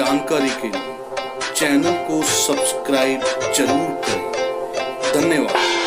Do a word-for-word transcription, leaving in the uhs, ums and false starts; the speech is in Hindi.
जानकारी के लिए चैनल को सब्सक्राइब जरूर करें। धन्यवाद।